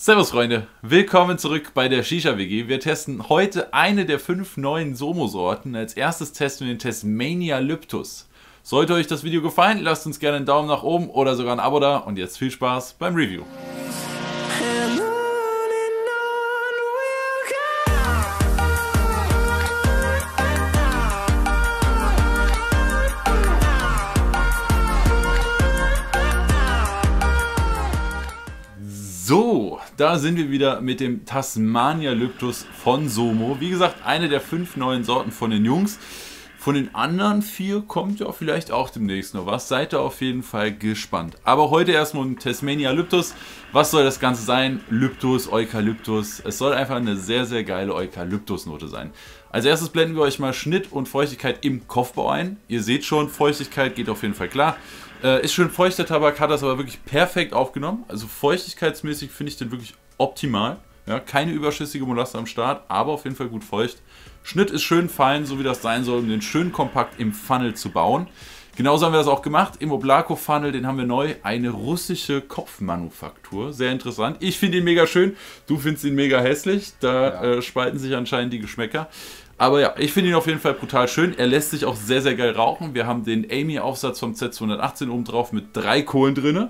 Servus Freunde, willkommen zurück bei der Shisha-WG. Wir testen heute eine der 5 neuen Zomo-Sorten. Als erstes testen wir den Tasmania Lyptus. Sollte euch das Video gefallen, lasst uns gerne einen Daumen nach oben oder sogar ein Abo da. Und jetzt viel Spaß beim Review. So, da sind wir wieder mit dem Tasmania Lyptus von Zomo. Wie gesagt, eine der 5 neuen Sorten von den Jungs. Von den anderen 4 kommt ja vielleicht auch demnächst noch was. Seid da auf jeden Fall gespannt. Aber heute erstmal um Tasmania Lyptus. Was soll das Ganze sein? Lyptus, Eukalyptus. Es soll einfach eine sehr, sehr geile Eukalyptus-Note sein. Als erstes blenden wir euch mal Schnitt und Feuchtigkeit im Kopfbau ein. Ihr seht schon, Feuchtigkeit geht auf jeden Fall klar. Ist schön feucht, der Tabak, hat das aber wirklich perfekt aufgenommen. Also feuchtigkeitsmäßig finde ich den wirklich optimal. Ja, keine überschüssige Molasse am Start, aber auf jeden Fall gut feucht. Schnitt ist schön fein, so wie das sein soll, um den schön kompakt im Funnel zu bauen. Genauso haben wir das auch gemacht im Oblako Funnel, den haben wir neu. Eine russische Kopfmanufaktur, sehr interessant. Ich finde ihn mega schön, du findest ihn mega hässlich. Da ja. Spalten sich anscheinend die Geschmäcker. Aber ja, ich finde ihn auf jeden Fall brutal schön. Er lässt sich auch sehr, sehr geil rauchen. Wir haben den Amy-Aufsatz vom Z218 oben drauf mit 3 Kohlen drin.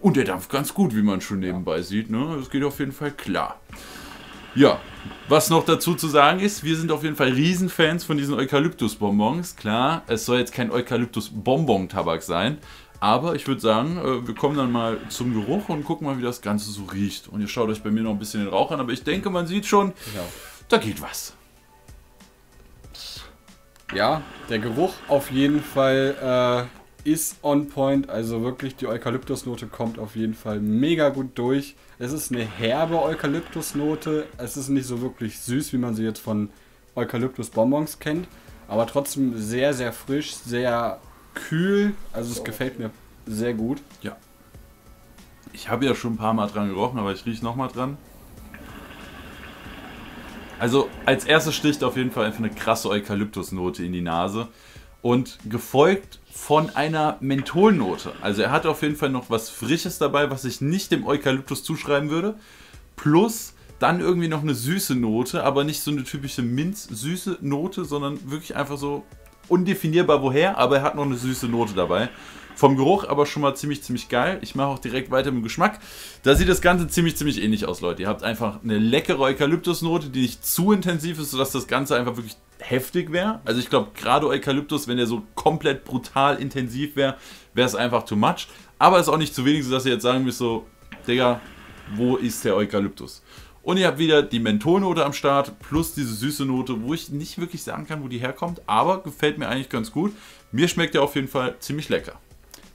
Und der dampft ganz gut, wie man schon nebenbei sieht. Ne? Das geht auf jeden Fall klar. Ja, was noch dazu zu sagen ist, wir sind auf jeden Fall Riesenfans von diesen Eukalyptus-Bonbons. Klar, es soll jetzt kein Eukalyptus-Bonbon-Tabak sein. Aber ich würde sagen, wir kommen dann mal zum Geruch und gucken mal, wie das Ganze so riecht. Und ihr schaut euch bei mir noch ein bisschen den Rauch an. Aber ich denke, man sieht schon, da geht was. Ja, der Geruch auf jeden Fall ist on point, also wirklich die Eukalyptusnote kommt auf jeden Fall mega gut durch. Es ist eine herbe Eukalyptusnote, es ist nicht so wirklich süß, wie man sie jetzt von Eukalyptus-Bonbons kennt, aber trotzdem sehr, sehr frisch, sehr kühl, also es gefällt mir sehr gut. Ja, ich habe ja schon ein paar Mal dran gerochen, aber ich rieche nochmal dran. Also als erstes sticht auf jeden Fall einfach eine krasse Eukalyptusnote in die Nase und gefolgt von einer Mentholnote. Also er hat auf jeden Fall noch was Frisches dabei, was ich nicht dem Eukalyptus zuschreiben würde. Plus dann irgendwie noch eine süße Note, aber nicht so eine typische minzsüße Note, sondern wirklich einfach so undefinierbar woher, aber er hat noch eine süße Note dabei. Vom Geruch aber schon mal ziemlich, ziemlich geil. Ich mache auch direkt weiter mit dem Geschmack. Da sieht das Ganze ziemlich, ziemlich ähnlich aus, Leute. Ihr habt einfach eine leckere Eukalyptusnote, die nicht zu intensiv ist, sodass das Ganze einfach wirklich heftig wäre. Also ich glaube, gerade Eukalyptus, wenn der so komplett brutal intensiv wäre, wäre es einfach too much. Aber es ist auch nicht zu wenig, sodass ihr jetzt sagen müsst so, Digga, wo ist der Eukalyptus? Und ihr habt wieder die Mentholnote am Start, plus diese süße Note, wo ich nicht wirklich sagen kann, wo die herkommt, aber gefällt mir eigentlich ganz gut. Mir schmeckt der auf jeden Fall ziemlich lecker.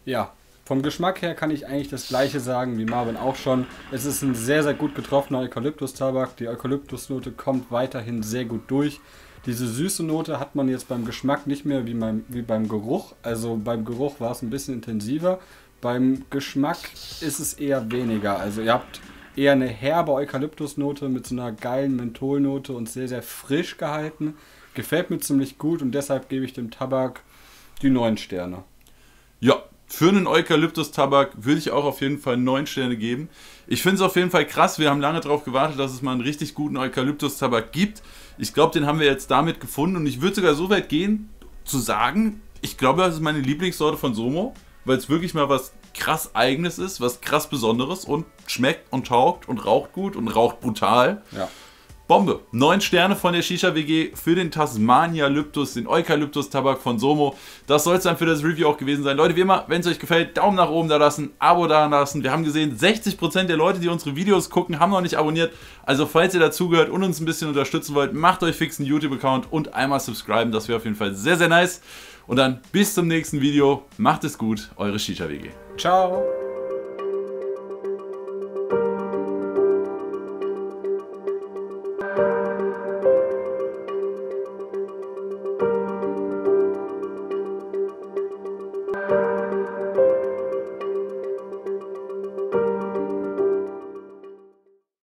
Ja, vom Geschmack her kann ich eigentlich das gleiche sagen wie Marvin auch schon. Es ist ein sehr, sehr gut getroffener Eukalyptus-Tabak. Die Eukalyptusnote kommt weiterhin sehr gut durch. Diese süße Note hat man jetzt beim Geschmack nicht mehr wie beim Geruch. Also beim Geruch war es ein bisschen intensiver. Beim Geschmack ist es eher weniger. Also ihr habt eher eine herbe Eukalyptusnote mit so einer geilen Mentholnote und sehr, sehr frisch gehalten. Gefällt mir ziemlich gut und deshalb gebe ich dem Tabak die 9 Sterne. Ja. Für einen Eukalyptus-Tabak würde ich auch auf jeden Fall 9 Sterne geben. Ich finde es auf jeden Fall krass, wir haben lange darauf gewartet, dass es mal einen richtig guten Eukalyptus-Tabak gibt. Ich glaube, den haben wir jetzt damit gefunden und ich würde sogar so weit gehen, zu sagen, ich glaube, das ist meine Lieblingssorte von Zomo, weil es wirklich mal was krass Eigenes ist, was krass Besonderes und schmeckt und taugt und raucht gut und raucht brutal. Ja. Bombe. 9 Sterne von der Shisha-WG für den Tasmania Lyptus, den Eukalyptus-Tabak von Zomo. Das soll es dann für das Review auch gewesen sein. Leute, wie immer, wenn es euch gefällt, Daumen nach oben da lassen, Abo da lassen. Wir haben gesehen, 60% der Leute, die unsere Videos gucken, haben noch nicht abonniert. Also falls ihr dazugehört und uns ein bisschen unterstützen wollt, macht euch fix einen YouTube-Account und einmal subscriben. Das wäre auf jeden Fall sehr, sehr nice. Und dann bis zum nächsten Video. Macht es gut, eure Shisha-WG. Ciao.